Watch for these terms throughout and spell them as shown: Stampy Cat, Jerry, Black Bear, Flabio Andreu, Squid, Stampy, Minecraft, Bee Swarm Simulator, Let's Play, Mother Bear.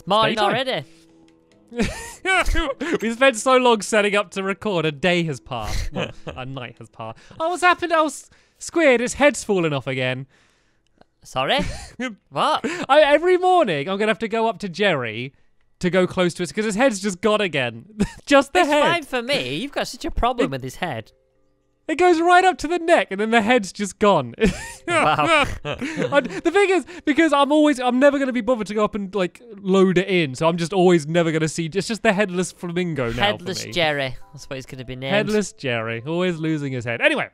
It's morning already. We spent so long setting up to record. A day has passed. Well, a night has passed. Oh, what's happened? Oh, Squid, his head's fallen off again. Sorry? What? Every morning, I'm going to have to go up to Jerry to go close to it because his head's just gone again. Just the head. It's fine for me. You've got such a problem with his head. It goes right up to the neck, and then the head's just gone. Wow. The thing is, because I'm never going to be bothered to go up and like load it in, so I'm just always never going to see. It's just the headless flamingo now. Headless for me. Jerry. That's what he's going to be named. Headless Jerry, always losing his head. Anyway.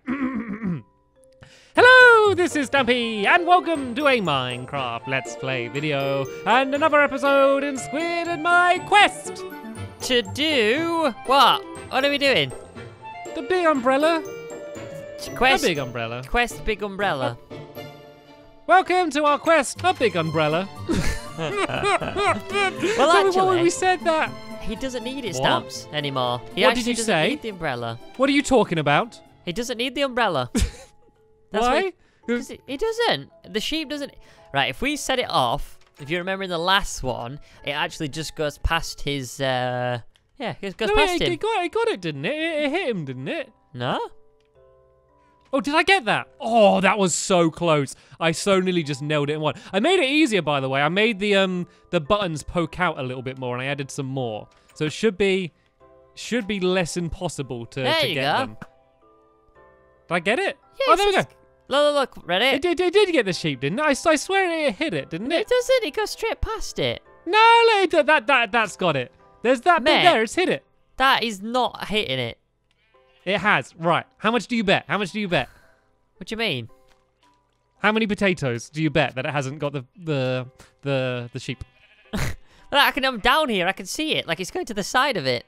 Hello, this is Stampy, and welcome to a Minecraft Let's Play video, and another episode in Squid and my quest to do what? What are we doing? The big umbrella. Quest, a big umbrella. Quest, big umbrella. Welcome to our quest, a big umbrella. Well, actually, we said that he doesn't need his stamps anymore. He what did you doesn't say? Need the umbrella. What are you talking about? He doesn't need the umbrella. That's why? Because it doesn't. The sheep doesn't. Right. If we set it off, if you remember in the last one, it actually just goes past his. Yeah, it goes past him. It got it, didn't it? It hit him, didn't it? No. Oh, did I get that? Oh, that was so close. I so nearly just nailed it in one. I made it easier, by the way. I made the buttons poke out a little bit more, and I added some more. So it should be less impossible to get them. Did I get it? Yeah, oh, there we go. Look, read it. It did get the sheep, didn't it? I swear it hit it, didn't it? It doesn't. It goes straight past it. No, that's got it. There's that bit there. It's hit it. That is not hitting it. It has. Right. How much do you bet? How much do you bet? What do you mean? How many potatoes do you bet that it hasn't got the sheep? I'm down here. I can see it. Like, it's going to the side of it.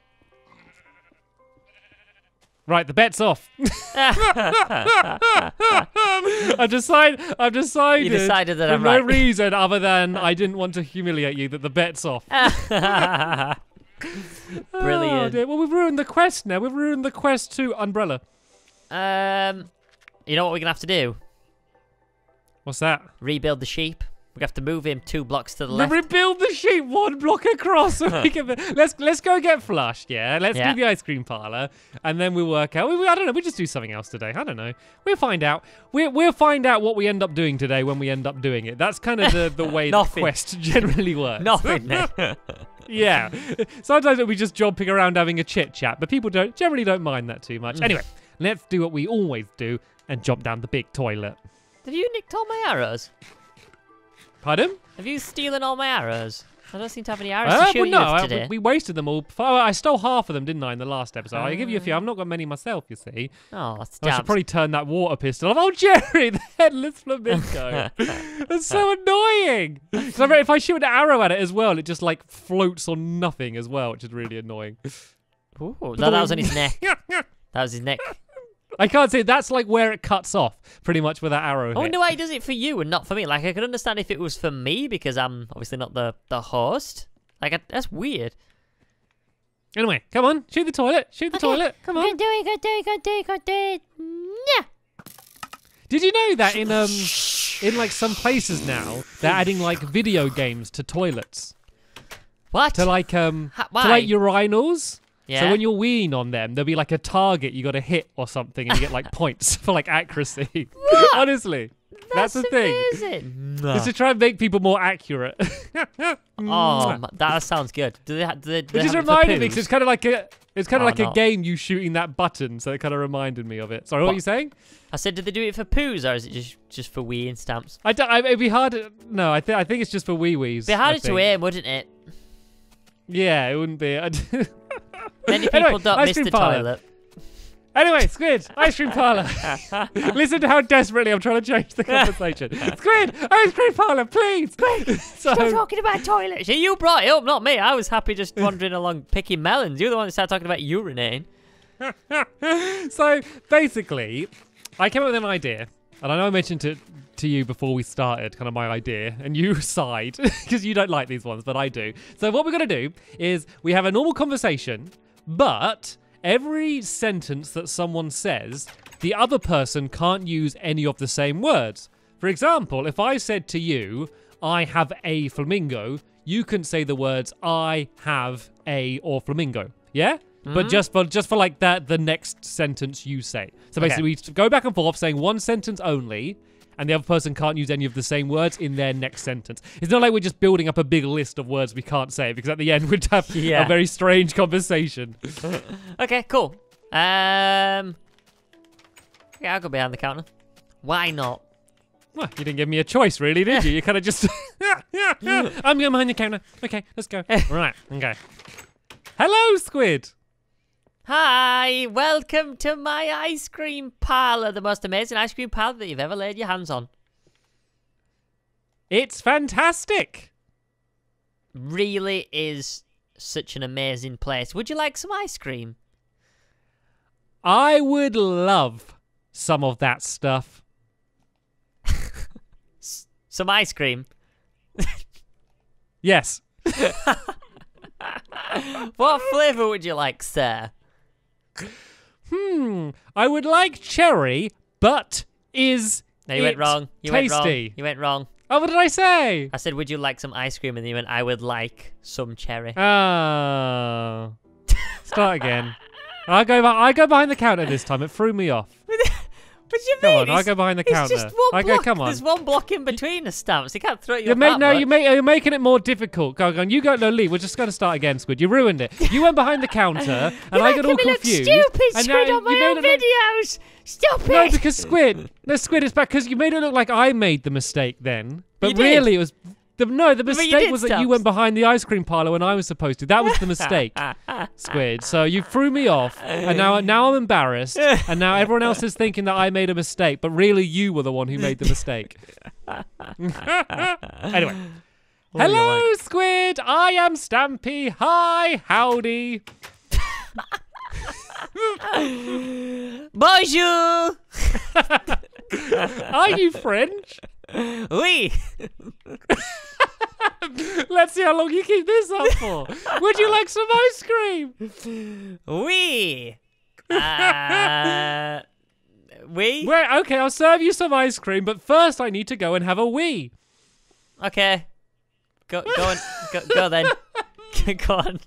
Right, the bet's off. I've decided. You decided that I'm right. For no reason other than I didn't want to humiliate you that the bet's off. Brilliant. Oh, well, we've ruined the quest now. We've ruined the quest to umbrella. You know what we're going to have to do? What's that? Rebuild the sheep. We have to move him 2 blocks to the left. Rebuild the sheep 1 block across. So we can, let's go get flushed. Yeah, let's do the ice cream parlor, and then we'll work out. I don't know. We'll just do something else today. I don't know. We'll find out. We'll find out what we end up doing today when we end up doing it. That's kind of the way the quest generally works. Nothing. Yeah. Sometimes it'll be just jumping around having a chit chat, but people generally don't mind that too much. Anyway, let's do what we always do and jump down the big toilet. Have you nicked all my arrows? Pardon? Have you stolen all my arrows? I don't seem to have any arrows to shoot you today. We wasted them all. I stole half of them, didn't I, in the last episode? I'll give you a few. I've not got many myself, you see. Oh, I should probably turn that water pistol off. Oh, Jerry, the headless flamingo. That's so annoying. Because if I shoot an arrow at it as well, it just, like, floats on nothing as well, which is really annoying. Ooh, that was on his neck. That was his neck. I can't say that's like where it cuts off, pretty much, with that arrow. I wonder why he does it for you and not for me. Like, I could understand if it was for me because I'm obviously not the host. Like, that's weird. Anyway, come on, shoot the toilet, shoot the toilet. Come on. Go do it. Yeah. Did you know that in like some places now they're adding like video games to toilets? What? To like to like urinals. Yeah. So when you're weeing on them, there'll be like a target you got to hit or something, and you get like points for like accuracy. What? Honestly, that's the thing. No. It's to try and make people more accurate. Oh, that sounds good. Do they it just reminded me because it's kind of like a game you shooting that button, so it kind of reminded me of it. Sorry, what were you saying? I said, did they do it for poos or is it just for weeing stamps? It'd be harder. No, I think it's just for wee-wees. It'd be harder to aim, wouldn't it? Yeah, it wouldn't be. Many people don't miss the toilet. Anyway, Squid, ice cream parlor. Listen to how desperately I'm trying to change the conversation. Squid, ice cream parlor, please. Squid, stop talking about toilets. You brought it up, not me. I was happy just wandering along picking melons. You're the one that started talking about urinating. So basically, I came up with an idea, and I know I mentioned it to you before we started, kind of my idea, and you sighed because you don't like these ones, but I do. So what we're going to do is we have a normal conversation, but every sentence that someone says, the other person can't use any of the same words. For example, if I said to you, I have a flamingo, you can say the words I have a or flamingo. Yeah? Mm-hmm. But just for like that, the next sentence you say. So basically we go back and forth saying one sentence only, and the other person can't use any of the same words in their next sentence. It's not like we're just building up a big list of words we can't say, because at the end we'd have a very strange conversation. Okay, cool. Yeah, I'll go behind the counter. Why not? Well, you didn't give me a choice, really, did you? You kind of just... I'm going behind the counter. Okay, let's go. Right, okay. Hello, Squid. Hi, welcome to my ice cream parlor, the most amazing ice cream parlor that you've ever laid your hands on. It's fantastic. Really is such an amazing place. Would you like some ice cream? I would love some of that stuff. Some ice cream? Yes. What flavour would you like, sir? I would like cherry, but is no, you it went wrong. You tasty? Went wrong. You went wrong. Oh, what did I say? I said, would you like some ice cream? And then you went, I would like some cherry. Oh. Start again. I go behind the counter this time. It threw me off. But you come mean? Come on, I go behind the counter. It's just one block. Come on. There's one block in between us, Stamps. You can't throw it. You're making it more difficult. Go on, you go. No, Lee, we're just going to start again, Squid. You ruined it. You went behind the counter, and I got all confused. Look stupid, and Squid, on my own videos. Stop it. No, because Squid. No, Squid is back because you made it look like I made the mistake then, but really it was. The mistake was that you went behind the ice cream parlor when I was supposed to. That was the mistake, Squid. So you threw me off, and now I'm embarrassed, and now everyone else is thinking that I made a mistake, but really you were the one who made the mistake. Anyway. Hello, Squid. I am Stampy. Hi, howdy. Bonjour. Are you French? Oui. Let's see how long you keep this up for. Would you like some ice cream? Oui. Oui? Wait, okay, I'll serve you some ice cream, but first I need to go and have a wee. Okay. Go then. Go on.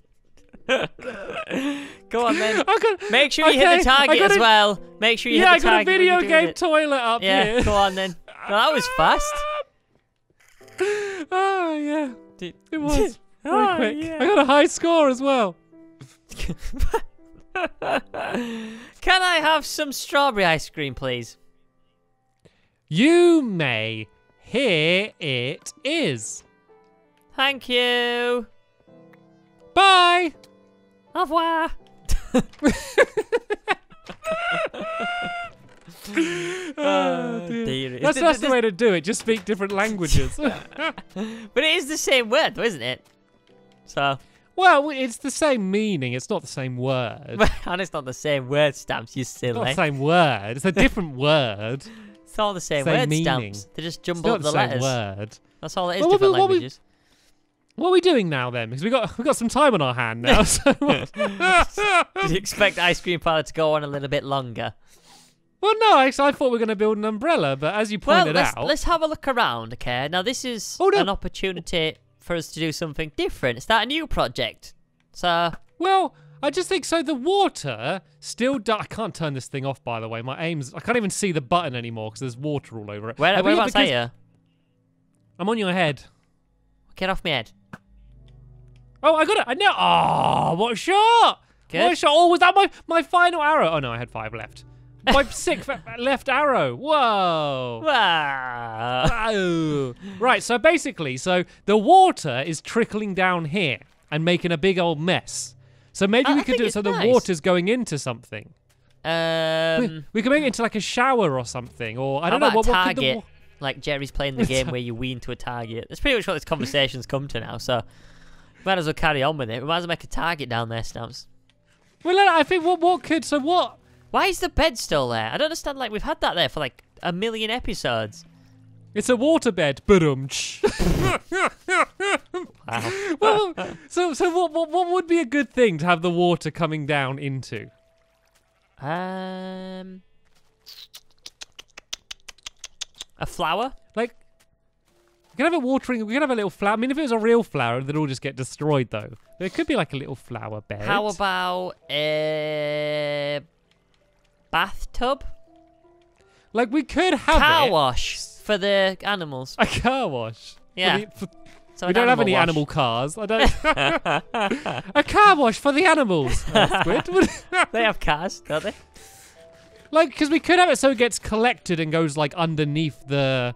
Go on then. Make sure you hit the target as well. Make sure you hit the target. Yeah, I got a video game toilet up here. Yeah, go on then. Well, that was fast. Oh, yeah. It was. Very quick. Yeah. I got a high score as well. Can I have some strawberry ice cream, please? You may. Here it is. Thank you. Bye. Au revoir. Oh, dear. That's the way to do it. Just speak different languages. But it is the same word, though, isn't it? So. Well, it's the same meaning. It's not the same word. And it's not the same word, Stamps. You silly. It's not the same word. It's a different word. It's all the same word, meaning. Stamps. They just jumble up the letters. Word. That's all it is. Well, different languages. What are we doing now then? Because we got some time on our hand now. So did you expect the ice cream parlor to go on a little bit longer? Well, no, I thought we were going to build an umbrella, but as you pointed out... Well, let's have a look around, okay? Now, this is an opportunity for us to do something different. Start a new project. So... Well, I just think so. The water still... I can't turn this thing off, by the way. My aim's... I can't even see the button anymore because there's water all over it. Whereabouts are you? I'm on your head. Get off my head. Oh, I got it. I know. Oh, what a shot. Good. What a shot. Oh, was that my final arrow? Oh, no, I had 5 left. My 6th left arrow. Whoa. Wow. Wow. Right, so basically, the water is trickling down here and making a big old mess. So maybe we could do it so the water's going into something. We could make it into like a shower or something. Or I don't know. What could the water... Like Jerry's playing the game where you wean to a target. That's pretty much what this conversation's come to now, so... Might as well carry on with it. We might as well make a target down there, Stamps. Well, I think what could... So what... Why is the bed still there? I don't understand. Like, we've had that there for, like, 1 million episodes. It's a waterbed. Wow. Well, what would be a good thing to have the water coming down into? A flower? Like, We can have it watering. We can have a little flower. I mean, if it was a real flower, they'd all just get destroyed, though. But it could be like a little flower bed. How about a bathtub? Like, we could have car wash for the animals. A car wash. Yeah. So we don't have any animal cars. I don't. A car wash for the animals. Squid. They have cars, don't they? Like, because we could have it so it gets collected and goes like underneath the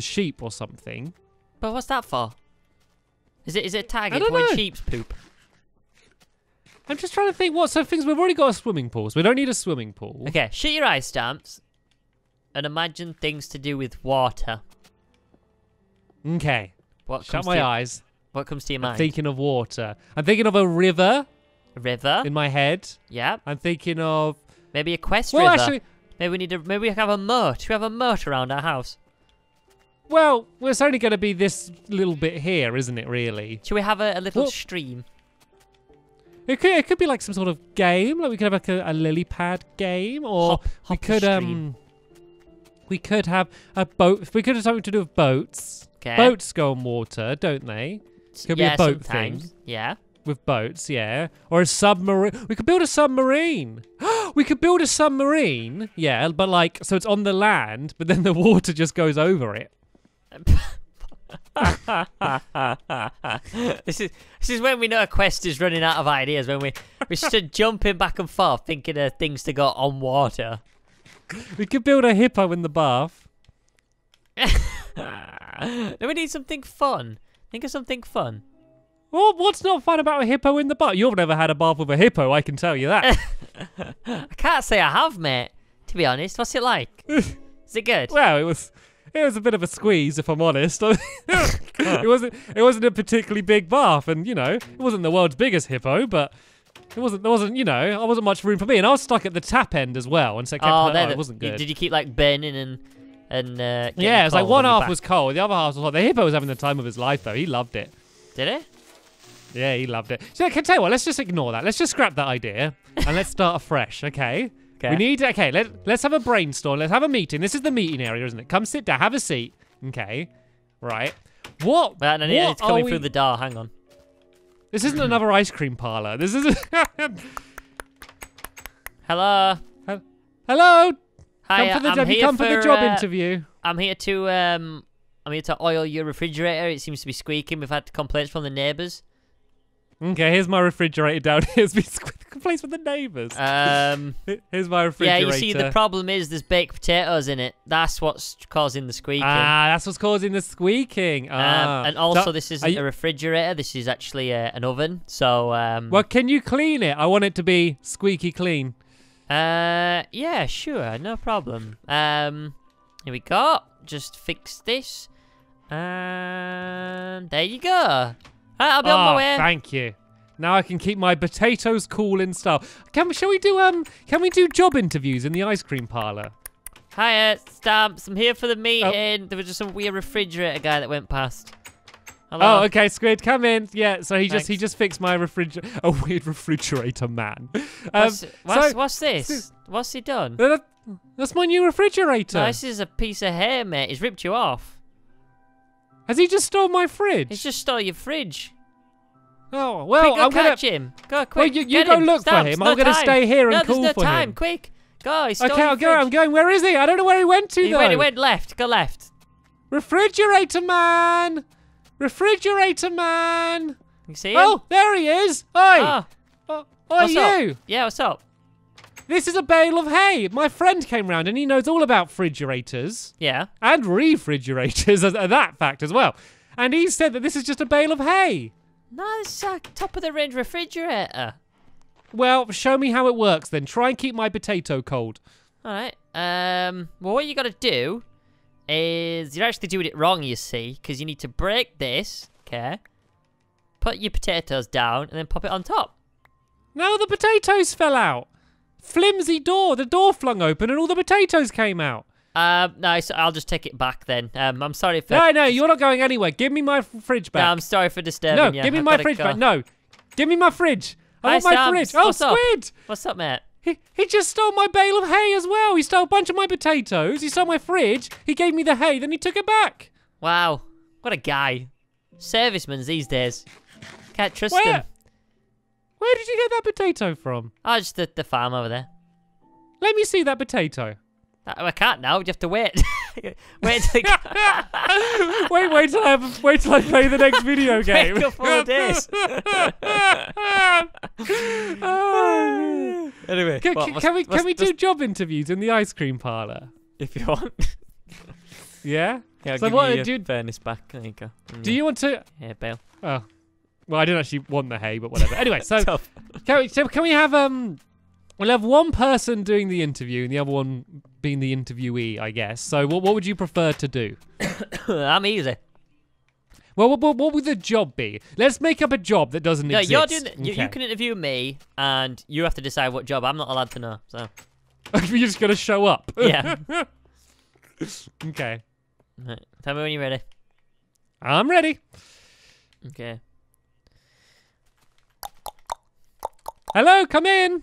sheep or something. But what's that for? Is it tagged when sheep's poop? I'm just trying to think what. So things we've already got a swimming pool, so we don't need a swimming pool. Okay, shut your eyes, Stamps, and imagine things to do with water. Okay. What shut comes my to your, eyes. What comes to your mind? I'm thinking of water. I'm thinking of a river. A river. In my head. Yeah. I'm thinking of maybe a quest river. Actually, maybe we need to. Maybe we have a moat. We have a moat around our house. Well, it's only going to be this little bit here, isn't it? Really. Should we have a little stream? It could be like some sort of game, like we could have like a lily pad game, or we could have a boat. We could have something to do with boats. Okay. Boats go on water, don't they? Could be a boat sometimes. Thing. Yeah. With boats, yeah. Or a submarine. We could build a submarine. We could build a submarine. Yeah, but like so it's on the land, but then the water just goes over it. This is when we know a quest is running out of ideas, when we stood jumping back and forth thinking of things to go on water. We could build a hippo in the bath. Then we need something fun. Think of something fun. Well, what's not fun about a hippo in the bath? You've never had a bath with a hippo, I can tell you that. I can't say I have, mate. To be honest, what's it like? Is it good? Well, it was a bit of a squeeze, if I'm honest. It wasn't a particularly big bath, and you know, it wasn't the world's biggest hippo, but there wasn't, you know, there wasn't much room for me, and I was stuck at the tap end as well, and so it kept it wasn't good. Did you keep like burning and yeah, it was like one half was cold, the other half was hot. The hippo was having the time of his life though. He loved it. Did it? Yeah, he loved it. So I can tell you what, let's just ignore that. Let's just scrap that idea and let's start afresh, okay? Okay. We need, okay, let's have a brainstorm. Let's have a meeting. This is the meeting area, isn't it? Come sit down, have a seat. Okay, right. What? Man, I need what it's coming through the door. Hang on. This isn't another ice cream parlor. This isn't. Hello. Hello. Hi. Come for the job interview. I'm here to oil your refrigerator. It seems to be squeaking. We've had complaints from the neighbours. Okay, here's my refrigerator down here. Complaints with the neighbours. Here's my refrigerator. Yeah, you see, the problem is there's baked potatoes in it. That's what's causing the squeaking. Ah, that's what's causing the squeaking. Ah. And also, this isn't a refrigerator. This is actually an oven. So, well, can you clean it? I want it to be squeaky clean. Yeah, sure, no problem. Here we go. Just fix this, and there you go. I'll be on my way. Thank you. Now I can keep my potatoes cool in style. Can we do job interviews in the ice cream parlor? Hiya, Stamps. I'm here for the meeting. There was just some weird refrigerator guy that went past. Hello. Oh, okay, Squid, come in. Yeah, so he just fixed my refrigerator. A weird refrigerator man. What's this? What's he done? That's my new refrigerator. No, this is a piece of hair, mate. He's ripped you off. Has he just stole my fridge? He's just stole your fridge. Oh, well, quick, I'm gonna catch him. Go, quick. Well, you go look Stamps, for him. I'm going to stay here and call for him. No, there's no time. Quick. Go. He stole your fridge. I'm going. Where is he? I don't know where he went to, though. He went left. Go left. Refrigerator man. Refrigerator man. You see him? Oh, there he is. Oi. Oh. What's up? Yeah, what's up? This is a bale of hay. My friend came round and he knows all about refrigerators. Yeah. And refrigerators, that fact as well. And he said that this is just a bale of hay. No, this is a top-of-the-range refrigerator. Well, show me how it works then. Try and keep my potato cold. All right. Well, what you got to do is you're actually doing it wrong, you see, because you need to break this, okay, put your potatoes down, and then pop it on top. No, the potatoes fell out. Flimsy door. The door flung open and all the potatoes came out. No, so I'll just take it back then. I'm sorry for... No, no, you're not going anywhere. Give me my fridge back. No, I'm sorry for disturbing you. No, give me my fridge back. No, give me my fridge. I want my fridge. Oh, Squid. What's up, mate? He just stole my bale of hay as well. He stole a bunch of my potatoes. He stole my fridge. He gave me the hay. Then he took it back. Wow, what a guy. Servicemen these days. Can't trust them. Where did you get that potato from? Oh, just the farm over there. Let me see that potato. I can't now, you have to wait. wait till I play the next video game. Wait a couple of days. Anyway, can we do job interviews in the ice cream parlor if you want? Yeah. Yeah, I'll give you your furnace back. There you go. Do you want to? Yeah, bail. Oh, well, I didn't actually want the hay, but whatever. Anyway, so can we have We'll have one person doing the interview and the other one being the interviewee, I guess. So what would you prefer to do? I'm easy. Well, what would the job be? Let's make up a job that doesn't exist. You can interview me and you have to decide what job. I'm not allowed to know, so. You're just going to show up. Yeah. Okay. Right. Tell me when you're ready. I'm ready. Okay. Hello, come in.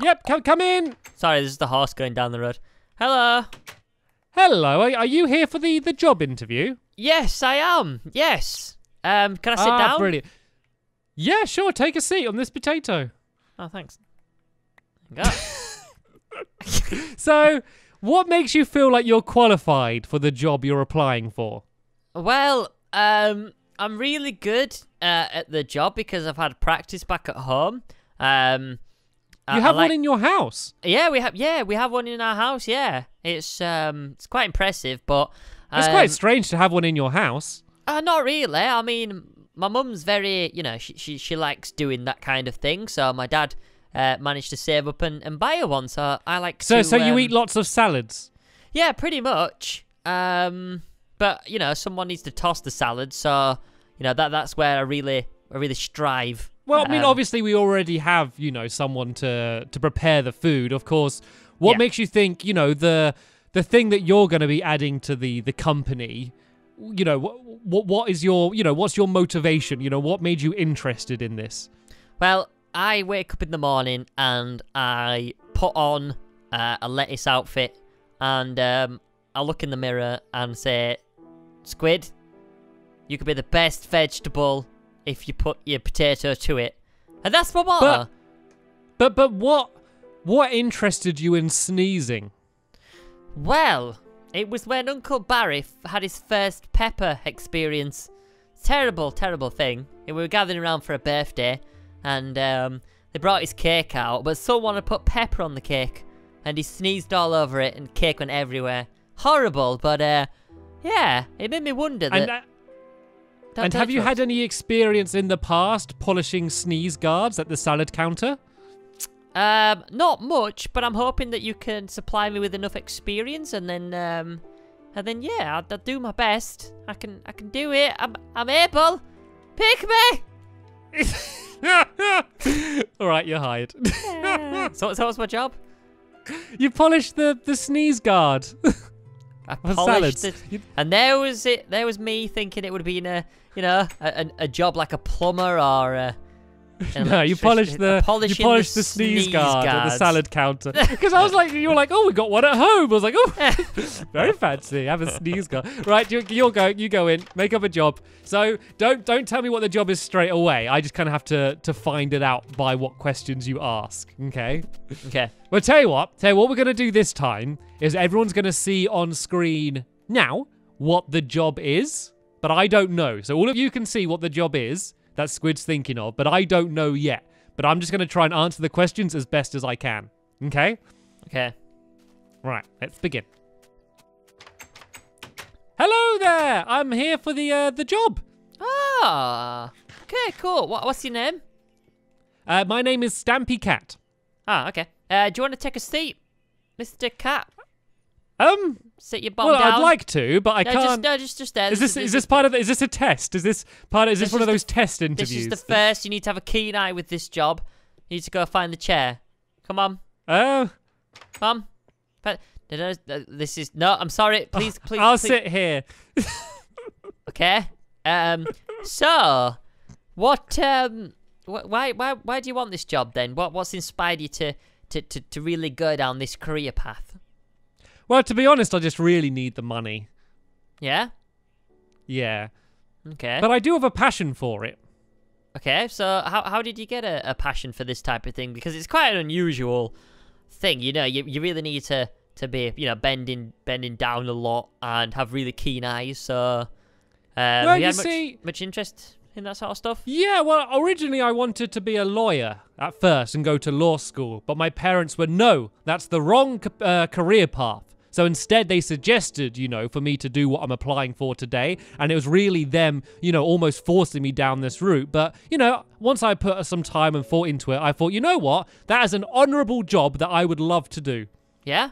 Yep, come in. Sorry, this is the horse going down the road. Hello. Hello, are you here for the job interview? Yes, I am. Yes. Can I sit down? Brilliant. Yeah, sure. Take a seat on this potato. Oh, thanks. Go. So, what makes you feel like you're qualified for the job you're applying for? Well, I'm really good at the job because I've had practice back at home. You have one in your house. Yeah, we have one in our house. Yeah, it's quite impressive, but it's quite strange to have one in your house. Not really. I mean, my mum's very, you know, she likes doing that kind of thing. So my dad managed to save up and buy her one. So I like. So you eat lots of salads. Yeah, pretty much. But you know, someone needs to toss the salad. So you know that's where I really strive. Well, I mean, obviously we already have, you know, someone to prepare the food, of course. What makes you think, you know, the thing that you're going to be adding to the company, you know, what is your, you know, what's your motivation? You know, what made you interested in this? Well, I wake up in the morning and I put on a lettuce outfit and I look in the mirror and say, Squid, you could be the best vegetable if you put your potato to it. And that's my motto. But what interested you in sneezing? Well, it was when Uncle Barry had his first pepper experience. Terrible, terrible thing. And we were gathering around for a birthday and they brought his cake out, but someone had put pepper on the cake and he sneezed all over it and cake went everywhere. Horrible, but yeah, it made me wonder that... And have you had any experience in the past polishing sneeze guards at the salad counter? Not much, but I'm hoping that you can supply me with enough experience, and then yeah, I'll do my best. I can do it. I'm able. Pick me. All right, you're hired. So what's my job? You polish the sneeze guard. I polished it, and there was it. There was me thinking it would be in a, you know, a job like a plumber or. No, you polished the sneeze guard at the salad counter because I was like, you were like, oh, we got one at home. I was like, oh, very fancy. Have a sneeze guard, right? You go in, make up a job. So don't tell me what the job is straight away. I just kind of have to find it out by what questions you ask. Okay. Okay. Well, tell you what we're gonna do this time is everyone's gonna see on screen now what the job is, but I don't know. So all of you can see what the job is that Squid's thinking of, but I don't know yet. But I'm just going to try and answer the questions as best as I can. Okay? Okay. Right, let's begin. Hello there! I'm here for the job. Ah, okay, cool. What's your name? My name is Stampy Cat. Ah, okay. Do you want to take a seat, Mr. Cat? Sit your bum down. I'd like to, but I can't. Just there. Is this a test? Is this one of those test interviews? This is the first. You need to have a keen eye with this job. You need to go find the chair. Come on. Come on. This is no. I'm sorry. Please. I'll sit here. Okay. So, what? Why do you want this job then? What's inspired you to really go down this career path? Well, to be honest, I just really need the money. Yeah? Yeah. Okay. But I do have a passion for it. Okay, so how did you get a passion for this type of thing? Because it's quite an unusual thing, you know. You really need to be, you know, bending down a lot and have really keen eyes. So, well, you had much interest in that sort of stuff? Yeah, well, originally I wanted to be a lawyer at first and go to law school. But my parents were, no, that's the wrong career path. So instead, they suggested, you know, for me to do what I'm applying for today. And it was really them, you know, almost forcing me down this route. But, you know, once I put some time and thought into it, I thought, you know what? That is an honourable job that I would love to do. Yeah?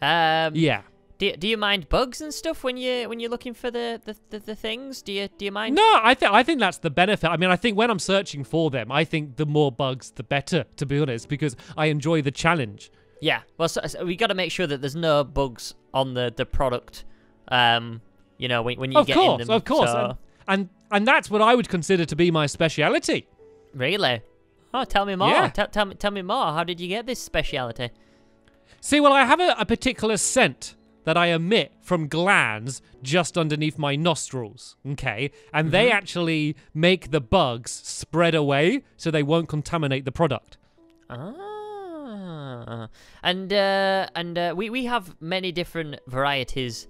Yeah. Do you mind bugs and stuff when you're looking for the things? Do you mind? No, I think that's the benefit. I mean, I think when I'm searching for them, I think the more bugs, the better, to be honest, because I enjoy the challenge. Yeah, well, so we got to make sure that there's no bugs on the product, you know, when you get in them. Of course, so... and that's what I would consider to be my speciality. Really? Oh, tell me more. Yeah. Tell me more. How did you get this speciality? See, well, I have a particular scent that I emit from glands just underneath my nostrils, okay? And they actually make the bugs spread away so they won't contaminate the product. Ah. And we have many different varieties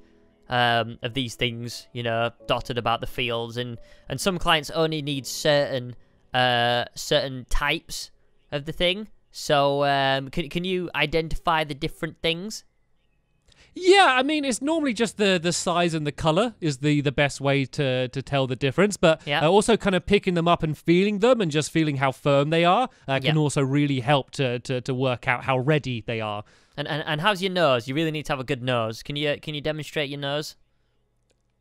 of these things, you know, dotted about the fields, and some clients only need certain types of the thing. So can you identify the different things? Yeah, I mean, it's normally just the size and the colour is the best way to tell the difference. But yeah, also kind of picking them up and feeling them and just feeling how firm they are can also really help to work out how ready they are. And how's your nose? You really need to have a good nose. Can you demonstrate your nose?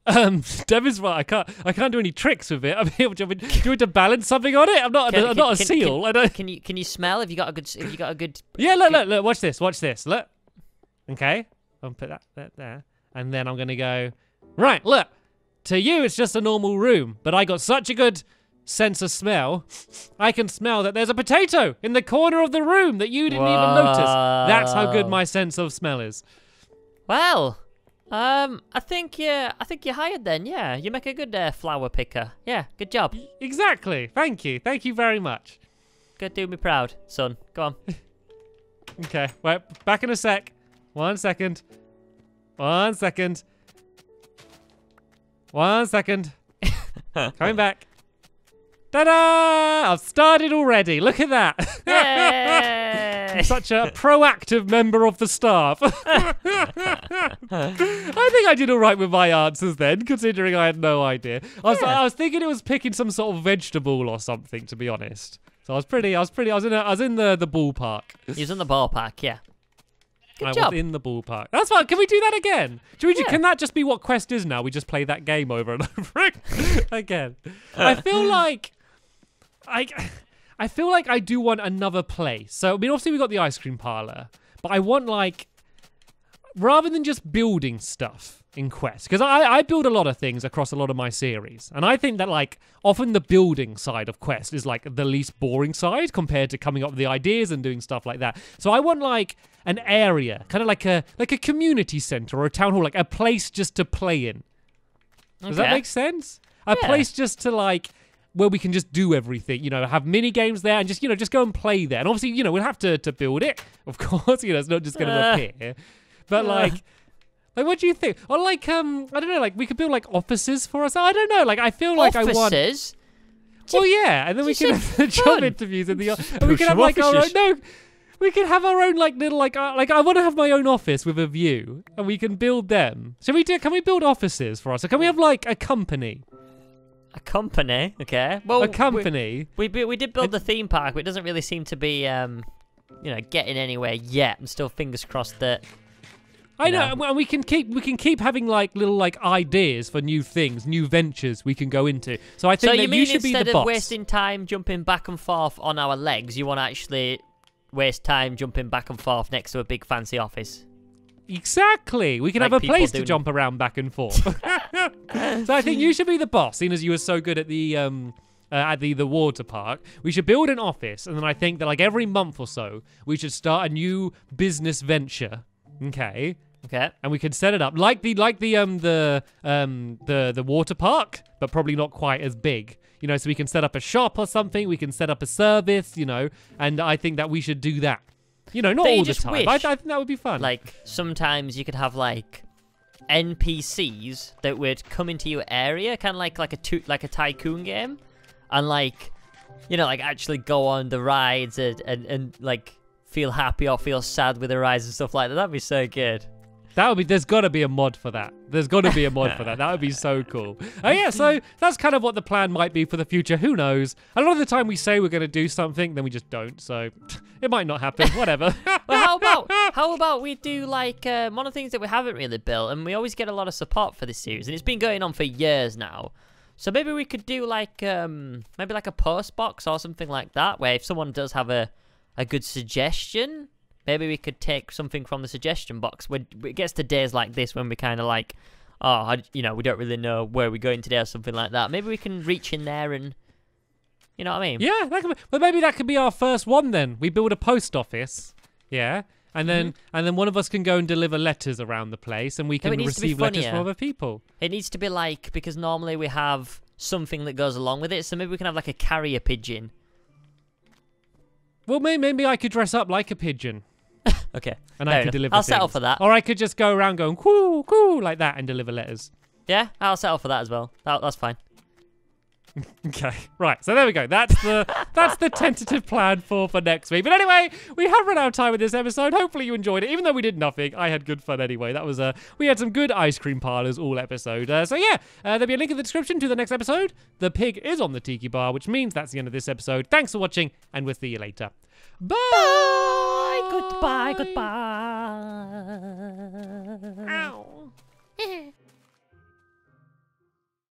Demonstrate? I can't do any tricks with it. I mean, do you want to balance something on it? I'm not a seal. Can you smell? Have you got a good? Yeah, look, watch this. Look. Okay. I'll put that there, and then I'm going to go, right, look, to you it's just a normal room, but I got such a good sense of smell, I can smell that there's a potato in the corner of the room that you didn't even notice. That's how good my sense of smell is. Well, I think you're hired then, yeah. You make a good flower picker. Yeah, good job. Exactly. Thank you. Thank you very much. Go do me proud, son. Go on. Okay, right, back in a sec. One second. Coming back. Ta-da! I've started already. Look at that. Yay! I'm such a proactive member of the staff. I think I did all right with my answers then, considering I had no idea. I was thinking it was picking some sort of vegetable or something, to be honest. So I was in the ballpark. He was in the ballpark, yeah. Good job. Was in the ballpark. That's fine. Can we do that again? Can that just be what Quest is now? We just play that game over and over again. I feel like I do want another place. So I mean, obviously we got the ice cream parlor, but I want, like, rather than just building stuff in Quest, because I build a lot of things across a lot of my series, and I think that, like, often the building side of Quest is, like, the least boring side compared to coming up with the ideas and doing stuff like that. So I want, like, an area, kind of like a community center or a town hall, like a place just to play in. Does that make sense? A place just to, like, where we can just do everything, you know, have mini games there and just, you know, just go and play there. And obviously, you know, we'll have to build it, of course. You know, it's not just going to appear. But like, what do you think? Or like, I don't know, like, we could build, like, offices for us. I don't know. Like, I feel like I want offices. Well, yeah, and then we can have job interviews in the office. And we can have, like, our own. No. We could have our own, like, little, like I want to have my own office with a view, and we can build them. Can we build offices for us? Or can we have, like, a company? A company? Okay. Well, a company. We did build the theme park, but it doesn't really seem to be, you know, getting anywhere yet. I'm still fingers crossed that. I know, and we can keep having, like, little, like, ideas for new things, new ventures we can go into. So I think you should be the boss. So you mean instead of wasting time jumping back and forth on our legs, you want to actually waste time jumping back and forth next to a big fancy office? Exactly. We can, like, have a place to jump around back and forth. So I think you should be the boss, seeing as you were so good at the water park. We should build an office, and then I think that, like, every month or so, we should start a new business venture. Okay. Okay. And we can set it up like the water park, but probably not quite as big. You know, so we can set up a shop or something. We can set up a service, you know, and I think that we should do that. You know, not all the time. I think that would be fun. Like, sometimes you could have, like, NPCs that would come into your area, kind of like a tycoon game, and, like, you know, like, actually go on the rides and like, feel happy or feel sad with the rides and stuff like that. That'd be so good. That would be, there's got to be a mod for that. There's got to be a mod for that. That would be so cool. Oh, yeah, so that's kind of what the plan might be for the future. Who knows? A lot of the time we say we're going to do something, then we just don't. So it might not happen. Whatever. Well, how about we do, like, one of the things that we haven't really built, and we always get a lot of support for this series, and it's been going on for years now. So maybe we could do, like, maybe like a post box or something like that, where if someone does have a good suggestion, maybe we could take something from the suggestion box. When it gets to days like this when we're kind of like, oh, you know, we don't really know where we're going today or something like that. Maybe we can reach in there and, you know what I mean? Yeah, that could be, well, maybe that could be our first one then. We build a post office, yeah, and then one of us can go and deliver letters around the place, and we can receive letters from other people. It needs to be like, because normally we have something that goes along with it, so maybe we can have like a carrier pigeon. Well, maybe I could dress up like a pigeon. Okay. And I could deliver things. I'll settle for that. Or I could just go around going, coo, coo, like that and deliver letters. Yeah, I'll settle for that as well. That's fine. Okay. Right. So there we go. That's the tentative plan for next week. But anyway, we have run out of time with this episode. Hopefully you enjoyed it. Even though we did nothing, I had good fun anyway. That was we had some good ice cream parlors all episode. So yeah, there'll be a link in the description to the next episode. The pig is on the tiki bar, which means that's the end of this episode. Thanks for watching, and we'll see you later. Bye. Bye. Goodbye. Goodbye. Ow.